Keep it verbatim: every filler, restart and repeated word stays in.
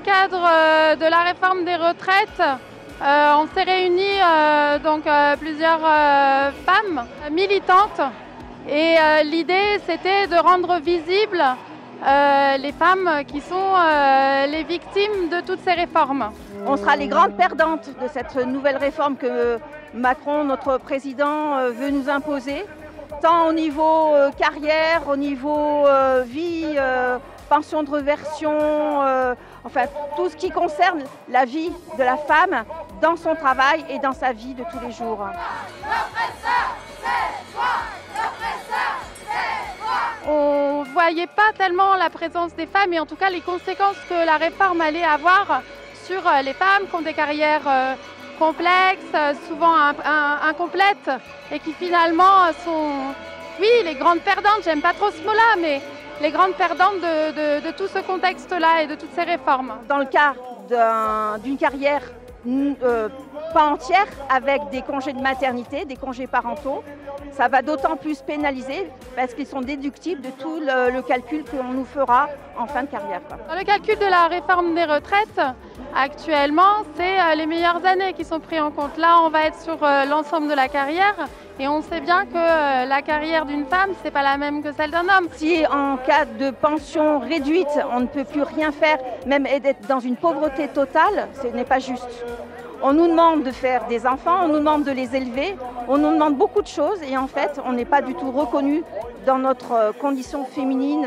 le cadre de la réforme des retraites, euh, on s'est réunis euh, donc, euh, plusieurs euh, femmes militantes et euh, l'idée c'était de rendre visibles euh, les femmes qui sont euh, les victimes de toutes ces réformes. On sera les grandes perdantes de cette nouvelle réforme que Macron, notre président, veut nous imposer, tant au niveau euh, carrière, au niveau euh, vie, euh, pension de reversion, euh, enfin tout ce qui concerne la vie de la femme dans son travail et dans sa vie de tous les jours. On ne voyait pas tellement la présence des femmes et en tout cas les conséquences que la réforme allait avoir sur les femmes qui ont des carrières euh, complexes, souvent incomplètes et qui finalement sont, oui, les grandes perdantes, j'aime pas trop ce mot-là, mais les grandes perdantes de, de, de tout ce contexte-là et de toutes ces réformes. Dans le cas d'une un, carrière euh, pas entière, avec des congés de maternité, des congés parentaux, ça va d'autant plus pénaliser parce qu'ils sont déductibles de tout le, le calcul que l'on nous fera en fin de carrière. Quoi. Dans le calcul de la réforme des retraites, actuellement, c'est les meilleures années qui sont prises en compte. Là, on va être sur l'ensemble de la carrière et on sait bien que la carrière d'une femme, c'est pas la même que celle d'un homme. Si en cas de pension réduite, on ne peut plus rien faire, même être dans une pauvreté totale, ce n'est pas juste. On nous demande de faire des enfants, on nous demande de les élever, on nous demande beaucoup de choses et en fait, on n'est pas du tout reconnu dans notre condition féminine.